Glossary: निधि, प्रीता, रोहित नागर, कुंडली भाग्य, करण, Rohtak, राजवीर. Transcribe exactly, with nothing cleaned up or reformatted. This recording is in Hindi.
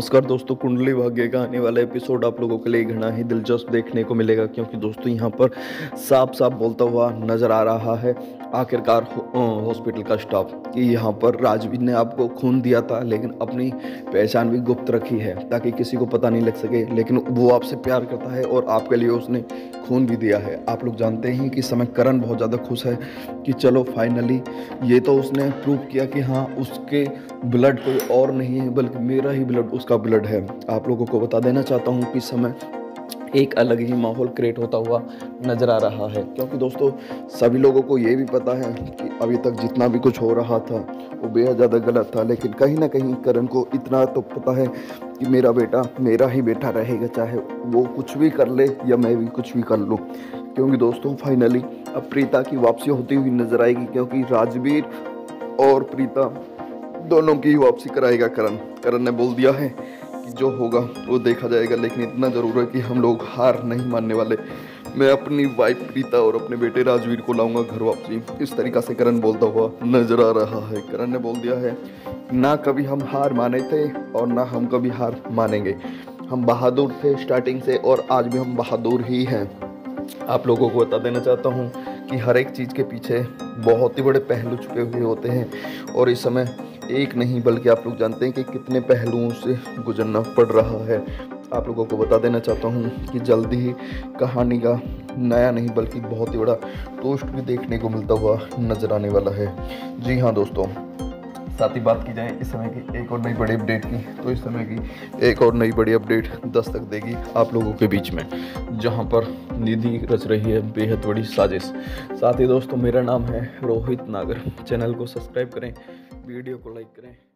नमस्कार दोस्तों, कुंडली भाग्य का आने वाला एपिसोड आप लोगों के लिए घना ही दिलचस्प देखने को मिलेगा, क्योंकि दोस्तों यहाँ पर साफ साफ बोलता हुआ नज़र आ रहा है आखिरकार हॉस्पिटल का स्टाफ कि यहाँ पर राजवीर ने आपको खून दिया था, लेकिन अपनी पहचान भी गुप्त रखी है ताकि किसी को पता नहीं लग सके। लेकिन वो आपसे प्यार करता है और आपके लिए उसने खून भी दिया है। आप लोग जानते हैं कि समय करण बहुत ज़्यादा खुश है कि चलो फाइनली ये तो उसने प्रूव किया कि हाँ उसके ब्लड कोई और नहीं है बल्कि मेरा ही ब्लड उसका ब्लड है। आप लोगों को बता देना चाहता हूँ कि समय एक अलग ही माहौल क्रिएट होता हुआ नज़र आ रहा है, क्योंकि दोस्तों सभी लोगों को ये भी पता है कि अभी तक जितना भी कुछ हो रहा था वो बेहद ज़्यादा गलत था, लेकिन कहीं ना कहीं करण को इतना तो पता है कि मेरा बेटा मेरा ही बेटा रहेगा, चाहे वो कुछ भी कर ले या मैं भी कुछ भी कर लूँ। क्योंकि दोस्तों फाइनली अब प्रीता की वापसी होती हुई नज़र आएगी, क्योंकि राजवीर और प्रीता दोनों की वापसी कराएगा करण। करण ने बोल दिया है कि जो होगा वो देखा जाएगा, लेकिन इतना ज़रूर है कि हम लोग हार नहीं मानने वाले। मैं अपनी वाइफ प्रीता और अपने बेटे राजवीर को लाऊंगा घर वापसी, इस तरीक़ा से करण बोलता हुआ नजर आ रहा है। करण ने बोल दिया है ना कभी हम हार माने थे और ना हम कभी हार मानेंगे, हम बहादुर थे स्टार्टिंग से और आज भी हम बहादुर ही हैं। आप लोगों को बता देना चाहता हूँ कि हर एक चीज़ के पीछे बहुत ही बड़े पहलू छुपे हुए होते हैं, और इस समय एक नहीं बल्कि आप लोग जानते हैं कि कितने पहलुओं से गुजरना पड़ रहा है। आप लोगों को बता देना चाहता हूँ कि जल्दी ही कहानी का नया नहीं बल्कि बहुत ही बड़ा टोस्ट भी देखने को मिलता हुआ नज़र आने वाला है। जी हाँ दोस्तों, साथ ही बात की जाए इस समय की एक और नई बड़ी अपडेट की, तो इस समय की एक और नई बड़ी अपडेट दस्तक देगी आप लोगों के बीच में, जहां पर निधि रच रही है बेहद बड़ी साजिश। साथ ही दोस्तों मेरा नाम है रोहित नागर, चैनल को सब्सक्राइब करें, वीडियो को लाइक करें।